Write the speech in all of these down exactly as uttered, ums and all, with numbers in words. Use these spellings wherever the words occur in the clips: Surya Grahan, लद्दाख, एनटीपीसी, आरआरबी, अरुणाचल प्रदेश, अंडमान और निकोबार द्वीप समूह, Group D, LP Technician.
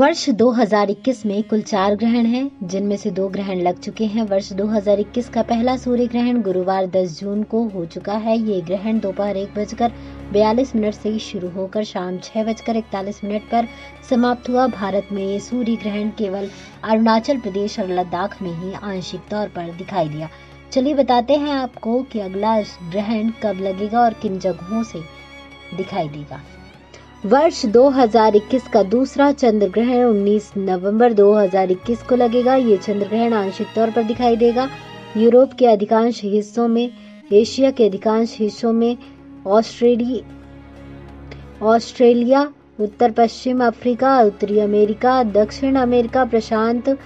वर्ष दो हज़ार इक्कीस में कुल चार ग्रहण हैं, जिनमें से दो ग्रहण लग चुके हैं। वर्ष दो हज़ार इक्कीस का पहला सूर्य ग्रहण गुरुवार दस जून को हो चुका है। ये ग्रहण दोपहर एक बजकर बयालीस मिनट से शुरू होकर शाम छह बजकर इकतालीस मिनट पर समाप्त हुआ। भारत में ये सूर्य ग्रहण केवल अरुणाचल प्रदेश और लद्दाख में ही आंशिक तौर पर दिखाई दिया। चलिए बताते हैं आपको कि अगला ग्रहण कब लगेगा और किन जगहों से दिखाई देगा। वर्ष दो हज़ार इक्कीस का दूसरा चंद्र ग्रहण उन्नीस नवंबर दो हज़ार इक्कीस को लगेगा। ये चंद्र ग्रहण आंशिक तौर पर दिखाई देगा। यूरोप के अधिकांश हिस्सों में, एशिया के अधिकांश हिस्सों में, ऑस्ट्रेलिया, उत्तर पश्चिम अफ्रीका, उत्तरी अमेरिका, दक्षिण अमेरिका, प्रशांत,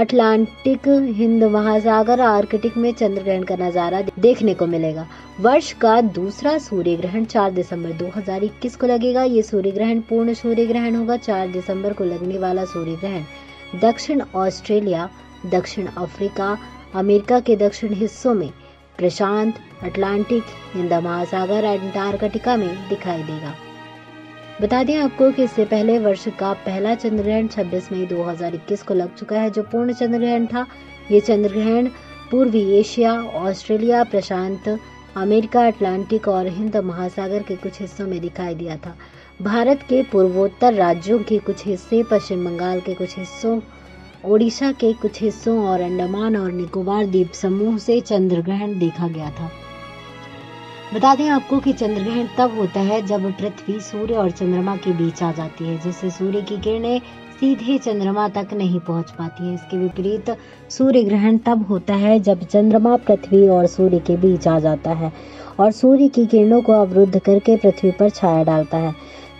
अटलांटिक, हिंद महासागर, आर्कटिक में चंद्र ग्रहण का नजारा देखने को मिलेगा। वर्ष का दूसरा सूर्य ग्रहण चार दिसंबर दो हज़ार इक्कीस को लगेगा। ये सूर्य ग्रहण पूर्ण सूर्य ग्रहण होगा। चार दिसंबर को लगने वाला सूर्य ग्रहण दक्षिण ऑस्ट्रेलिया, दक्षिण अफ्रीका, अमेरिका के दक्षिण हिस्सों में, प्रशांत, अटलांटिक, हिंद महासागर, अंटार्कटिका में दिखाई देगा। बता दें आपको कि इससे पहले वर्ष का पहला चंद्र ग्रहण छब्बीस मई दो हज़ार इक्कीस को लग चुका है, जो पूर्ण चंद्र ग्रहण था। ये चंद्र ग्रहण पूर्वी एशिया, ऑस्ट्रेलिया, प्रशांत, अमेरिका, अटलांटिक और हिंद महासागर के कुछ हिस्सों में दिखाई दिया था। भारत के पूर्वोत्तर राज्यों के कुछ हिस्से, पश्चिम बंगाल के कुछ हिस्सों, ओडिशा के कुछ हिस्सों और अंडमान और निकोबार द्वीप समूह से चंद्र ग्रहण देखा गया था। बता दें आपको कि चंद्र ग्रहण तब होता है जब पृथ्वी सूर्य और चंद्रमा के बीच आ जाती है, जिससे सूर्य की किरणें सीधे चंद्रमा तक नहीं पहुंच पाती है। इसके विपरीत सूर्य ग्रहण तब होता है जब चंद्रमा पृथ्वी और सूर्य के बीच आ जाता है और सूर्य की किरणों को अवरुद्ध करके पृथ्वी पर छाया डालता है।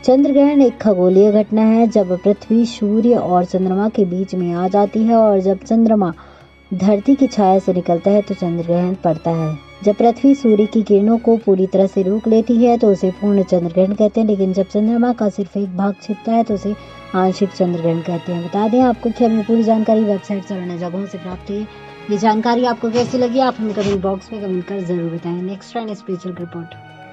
चंद्र ग्रहण एक खगोलीय घटना है जब पृथ्वी सूर्य और चंद्रमा के बीच में आ जाती है, और जब चंद्रमा धरती की छाया से निकलता है तो चंद्र ग्रहण पड़ता है। जब पृथ्वी सूर्य की किरणों को पूरी तरह से रोक लेती है तो उसे पूर्ण चंद्र ग्रहण कहते हैं, लेकिन जब चंद्रमा का सिर्फ एक भाग छिपता है तो उसे आंशिक चंद्र ग्रहण कहते हैं। बता दें आपको कि हमें पूरी जानकारी वेबसाइट से और अन्य जगहों से प्राप्त हुई है। ये जानकारी आपको कैसी लगी, आप हमें कमेंट बॉक्स में कमेंट कर जरूर बताएं। Next time special report.